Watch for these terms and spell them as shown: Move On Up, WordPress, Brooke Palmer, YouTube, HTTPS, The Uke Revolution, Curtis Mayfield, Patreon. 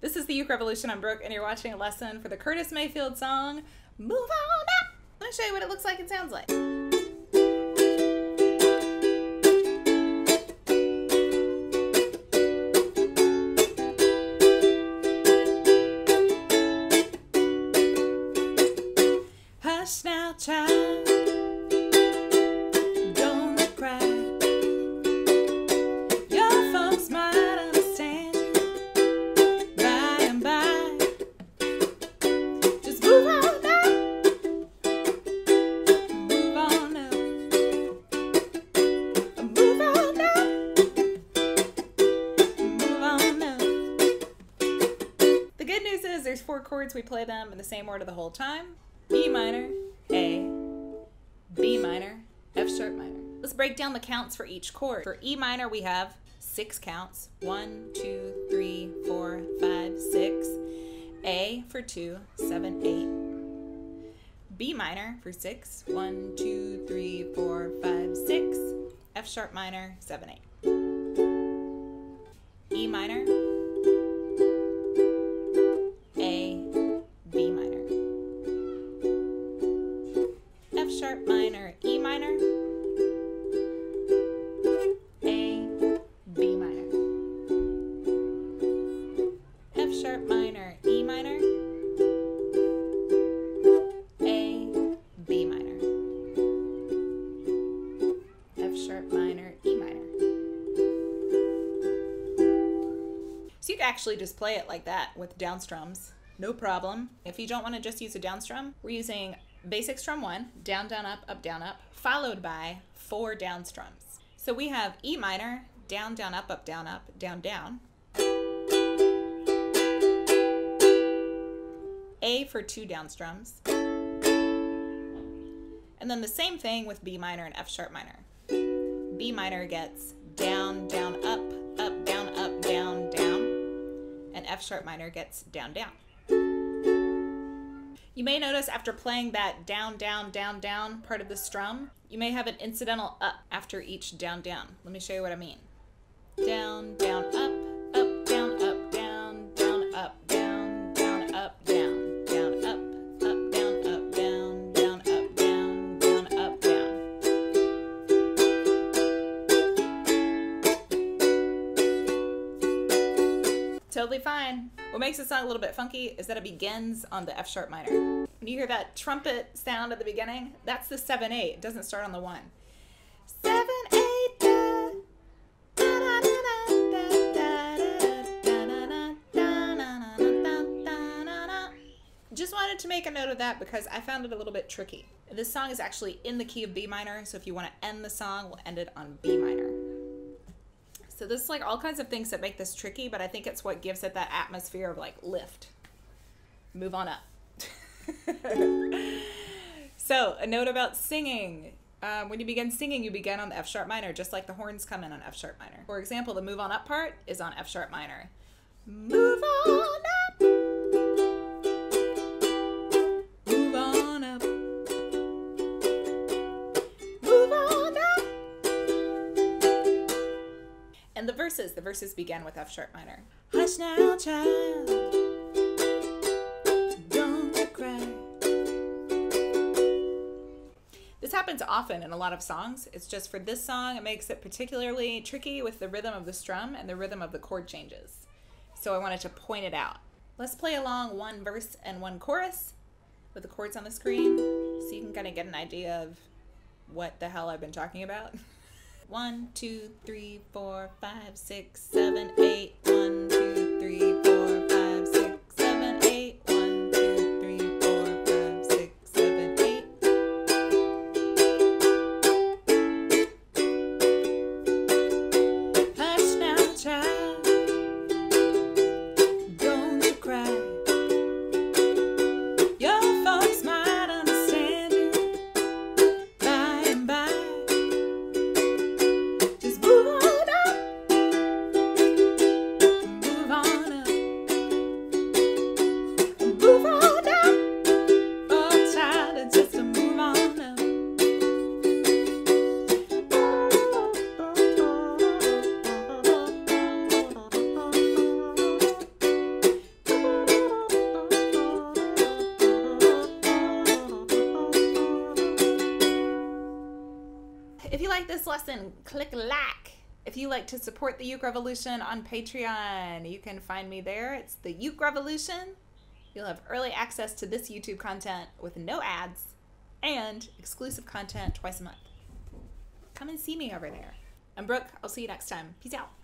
This is The Uke Revolution. I'm Brooke, and you're watching a lesson for the Curtis Mayfield song, Move On Up. I'm going to show you what it looks like and sounds like. Hush now, child, don't cry. Your folks might understand you by and by. Just move on up, move on up, move on up, move on up. The good news is there's four chords. We play them in the same order the whole time. E minor, A, B minor, F sharp minor. Let's break down the counts for each chord. For E minor, we have 6 counts. 1, 2, 3, 4, 5, 6. A for 2, 7, 8. B minor for 6. 1, 2, 3, 4, 5, 6. F sharp minor, 7, 8. E minor, sharp minor, E minor, A, B minor, F sharp minor, E minor, A, B minor, F sharp minor, E minor. So you can actually just play it like that with down strums, no problem. If you don't want to just use a down strum, we're using basic strum 1, down, up, followed by 4 down strums. So we have E minor, down, up, down. A for 2 down strums. And then the same thing with B minor and F sharp minor. B minor gets down, up, down. And F sharp minor gets down. You may notice after playing that down part of the strum, you may have an incidental up after each down. Let me show you what I mean. Totally fine. What makes the song a little bit funky is that it begins on the F sharp minor. When you hear that trumpet sound at the beginning, that's the 7/8. It doesn't start on the 1. 7/8. Da, da, da, da, da. Just wanted to make a note of that because I found it a little bit tricky. This song is actually in the key of B minor, so if you want to end the song, we'll end it on B minor. So this is like all kinds of things that make this tricky, but I think it's what gives it that atmosphere of like lift. Move on up. So a note about singing. When you begin singing, you begin on the F sharp minor, just like the horns come in on F sharp minor. For example, the move on up part is on F sharp minor. Move on up. Move on up. Move on up. And the verses began with F sharp minor. Hush now, child, don't cry. This happens often in a lot of songs. It's just for this song, it makes it particularly tricky with the rhythm of the strum and the rhythm of the chord changes. So I wanted to point it out. Let's play along one verse and one chorus with the chords on the screen so you can kind of get an idea of what the hell I've been talking about. 1, 2, 3, 4, 5, 6, 7, 8. 1, 2, 3, 4, 5, 6, 7, 8. 1, 2, 3, 4, 5, 6, 7, 8. Hush now, child, don't you cry. Your folks might understand you by and by. Move on up, move If you like this lesson, click like. If you like to support the Uke Revolution on Patreon, you can find me there. It's the Uke Revolution. You'll have early access to this YouTube content with no ads and exclusive content twice a month. Come and see me over there. I'm Brooke. I'll see you next time. Peace out.